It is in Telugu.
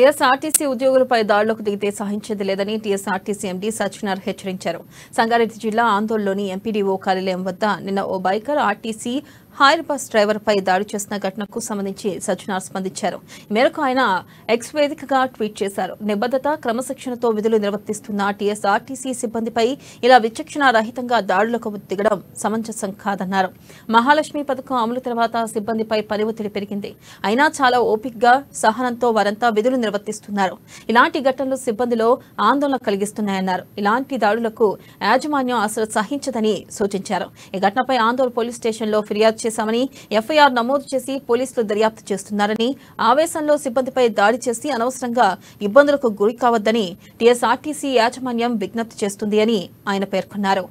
TSRTC ఉద్యోగులపై దాడులకు దిగితే సహించేది లేదని TSRTC MD సచినార్ హెచ్చరించారు. సంగారెడ్డి జిల్లా ఆందోళనలోని MPDO కార్యాలయం వద్ద నిన్న ఓ biker RTC hire bus driver పై దాడి చేసిన ఘటనకు సంబంధించి సచినార్ స్పందించారు. మేరకు ఆయన ఎక్స్ వేదికగా ట్వీట్ చేశారు. నిబద్ధత క్రమశిక్షణతో విధులు నిర్వర్తిస్తున్న TSRTC సిబ్బందిపై ఇలా విచక్షణ రహితంగా దాడులకు దిగడం సమంజసం కాదన్నారు. మహాలక్ష్మి పథకం అమలు తర్వాత సిబ్బందిపై పని ఒత్తిడి పెరిగింది. అయినా చాలా ఓపికగా సహనంతో వారంతా విధులు నిర్వర్తిస్తున్నారు. ఇలాంటి ఘటనలు సిబ్బందిలో ఆందోళన కలిగిస్తున్నాయన్నారు. ఇలాంటి దాడులకు యాజమాన్యం అసలు సహించదని సూచించారు. ఈ ఘటనపై ఆందోళన పోలీస్ స్టేషన్లో ఫిర్యాదు చేశామని FIR నమోదు చేసి పోలీసులు దర్యాప్తు చేస్తున్నారని, ఆవేశంలో సిబ్బందిపై దాడి చేసి అనవసరంగా ఇబ్బందులకు గురి కావద్దని TSRTC యాజమాన్యం విజ్ఞప్తి చేస్తుంది అని ఆయన పేర్కొన్నారు.